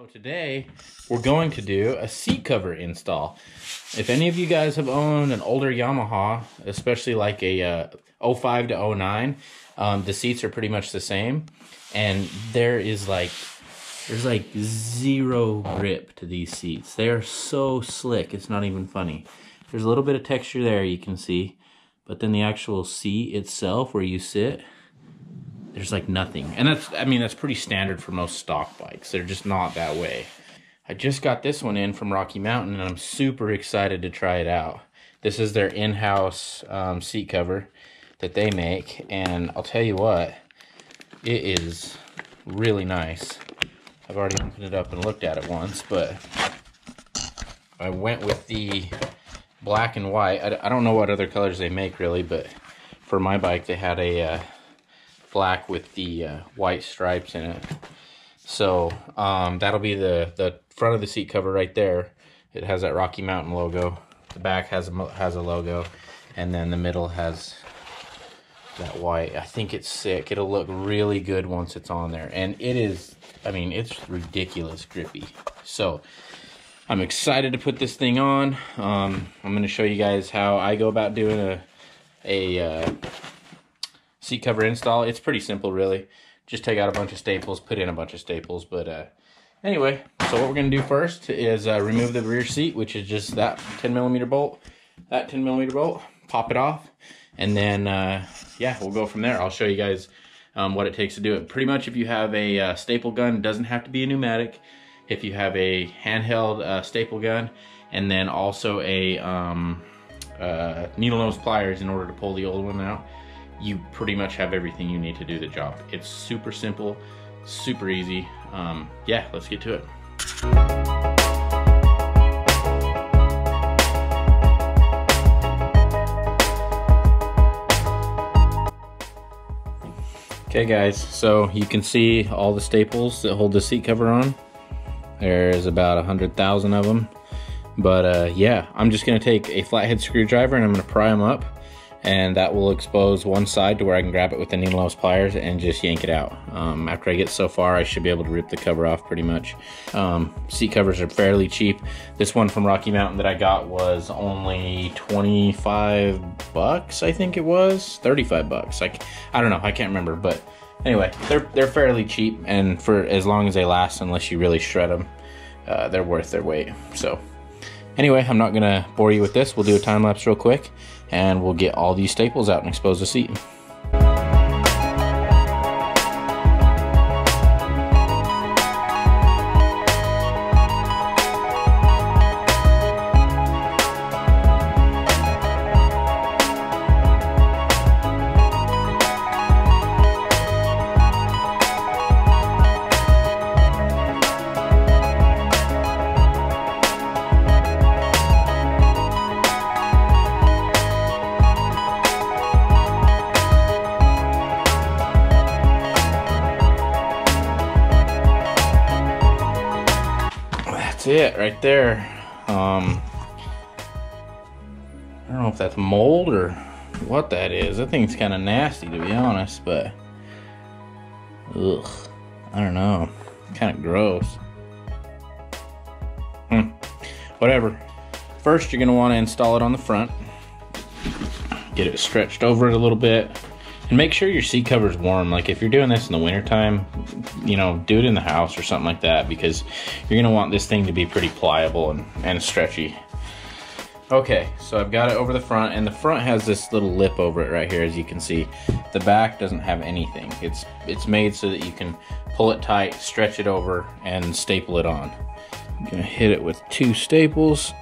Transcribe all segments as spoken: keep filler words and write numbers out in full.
So today we're going to do a seat cover install. If any of you guys have owned an older Yamaha, especially like a uh, oh five to oh nine, um, the seats are pretty much the same, and there is like there's like zero grip to these seats. They are so slick, it's not even funny. There's a little bit of texture there you can see, but then the actual seat itself where you sit, there's like nothing. And that's, I mean, that's pretty standard for most stock bikes. They're just not that way. I just got this one in from Rocky Mountain and I'm super excited to try it out. This is their in-house um, seat cover that they make. And I'll tell you what, it is really nice. I've already opened it up and looked at it once, but I went with the black and white. I, I don't know what other colors they make really, but for my bike, they had a... Uh, black with the uh, white stripes in it. So um, that'll be the, the front of the seat cover right there. It has that Rocky Mountain logo. The back has a, has a logo. And then the middle has that white. I think it's sick. It'll look really good once it's on there. And it is, I mean, it's ridiculous grippy. So I'm excited to put this thing on. Um, I'm going to show you guys how I go about doing a... a uh, seat cover install. It's pretty simple really. Just take out a bunch of staples, put in a bunch of staples, but uh, anyway, so what we're going to do first is uh, remove the rear seat, which is just that ten millimeter bolt, that ten millimeter bolt, pop it off, and then uh, yeah, we'll go from there. I'll show you guys um, what it takes to do it. Pretty much if you have a uh, staple gun, it doesn't have to be a pneumatic. If you have a handheld uh, staple gun, and then also a um, uh, needle nose pliers in order to pull the old one out, you pretty much have everything you need to do the job. It's super simple, super easy. Um, yeah, let's get to it. Okay guys, so you can see all the staples that hold the seat cover on. There's about a hundred thousand of them. But uh, yeah, I'm just gonna take a flathead screwdriver and I'm gonna pry them up, and that will expose one side to where I can grab it with the needle nose pliers and just yank it out. Um, after I get so far, I should be able to rip the cover off pretty much. Um, seat covers are fairly cheap. This one from Rocky Mountain that I got was only twenty-five bucks, I think it was, thirty-five bucks. Like, I don't know, I can't remember, but anyway, they're, they're fairly cheap, and for as long as they last, unless you really shred them, uh, they're worth their weight, so. Anyway, I'm not gonna bore you with this. We'll do a time lapse real quick and we'll get all these staples out and expose the seat. It right there. um I don't know if that's mold or what that is. That thing's kind of nasty, to be honest, but ugh, I don't know, kind of gross. hmm. Whatever. First you're going to want to install it on the front, get it stretched over it a little bit, and make sure your seat cover's warm. Like if you're doing this in the winter time, you know, do it in the house or something like that, because you're gonna want this thing to be pretty pliable and, and stretchy. Okay, so I've got it over the front, and the front has this little lip over it right here, as you can see. The back doesn't have anything. It's, it's made so that you can pull it tight, stretch it over, and staple it on. I'm gonna hit it with two staples.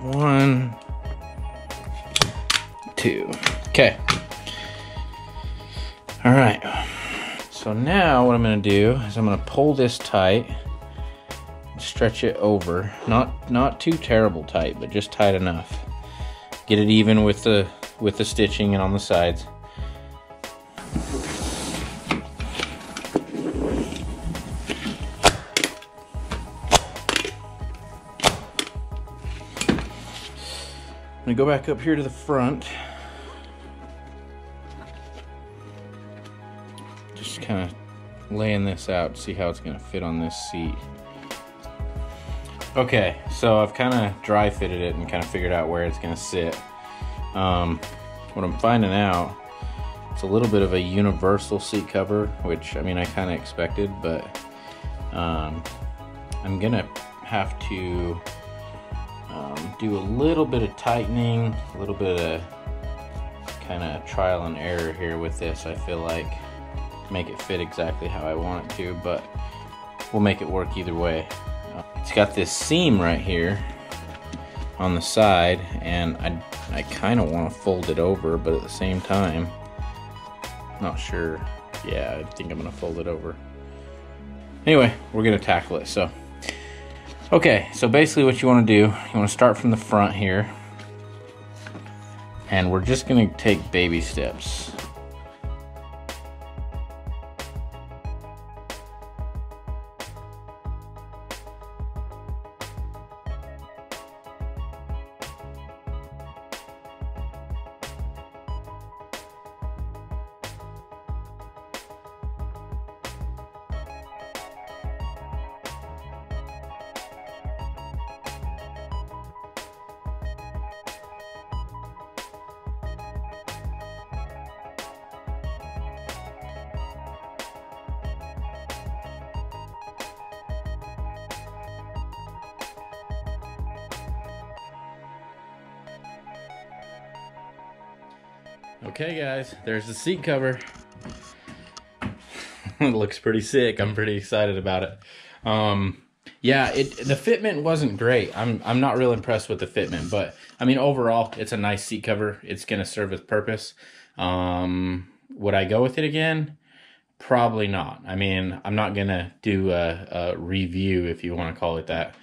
One, two, okay. All right, so now what I'm gonna do is I'm gonna pull this tight, stretch it over, not not too terrible tight, but just tight enough. Get it even with the with the stitching and on the sides. I'm gonna go back up here to the front. Kind of laying this out, see how it's gonna fit on this seat. Okay, so I've kind of dry fitted it and kind of figured out where it's gonna sit. Um, what I'm finding out, it's a little bit of a universal seat cover, which I mean, I kind of expected, but um, I'm gonna have to um, do a little bit of tightening, a little bit of kind of trial and error here with this, I feel like, to make it fit exactly how I want it to, but we'll make it work either way. It's got this seam right here on the side, and I, I kind of want to fold it over, but at the same time, not sure. Yeah, I think I'm gonna fold it over. Anyway, we're gonna tackle it. So okay, so basically what you want to do, you want to start from the front here, and we're just gonna take baby steps. Okay guys, there's the seat cover. It looks pretty sick. I'm pretty excited about it. Um, yeah, it the fitment wasn't great. I'm I'm not real impressed with the fitment, but I mean overall, it's a nice seat cover. It's gonna serve its purpose. Um, would I go with it again? Probably not. I mean, I'm not gonna do a, a review, if you want to call it that,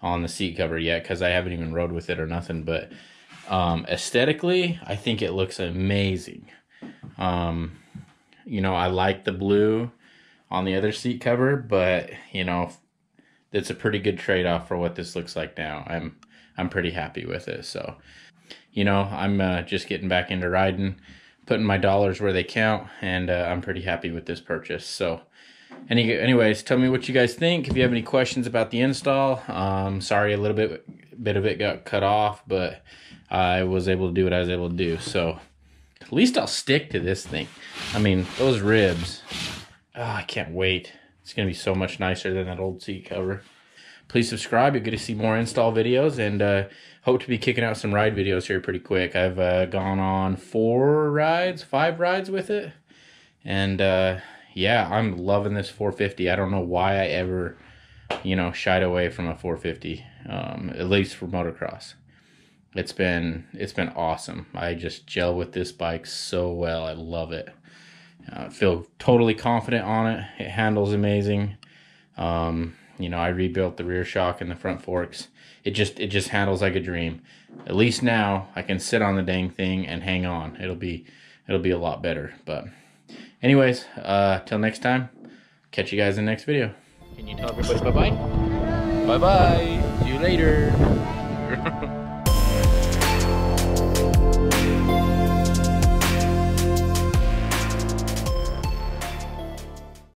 on the seat cover yet, because I haven't even rode with it or nothing, but. Um, aesthetically, I think it looks amazing. Um, you know, I like the blue on the other seat cover, but you know, that's a pretty good trade-off for what this looks like now. I'm, I'm pretty happy with it. So, you know, I'm, uh, just getting back into riding, putting my dollars where they count, and, uh, I'm pretty happy with this purchase. So any, anyways, tell me what you guys think. If you have any questions about the install, um, sorry, a little bit bit of it got cut off, but I was able to do what I was able to do, so at least I'll stick to this thing. I mean, those ribs, oh, I can't wait. It's gonna be so much nicer than that old seat cover. Please subscribe. You'll get to see more install videos, and uh, hope to be kicking out some ride videos here pretty quick. I've uh, gone on four rides, five rides with it, and uh, yeah, I'm loving this four fifty. I don't know why I ever, you know, shied away from a four fifty, um, at least for motocross. It's been, it's been awesome. I just gel with this bike so well. I love it. I uh, feel totally confident on it. It handles amazing. Um, you know, I rebuilt the rear shock and the front forks. It just, it just handles like a dream. At least now I can sit on the dang thing and hang on. It'll be, it'll be a lot better. But anyways, uh, till next time, catch you guys in the next video. Can you tell everybody bye-bye? Bye-bye. See you later.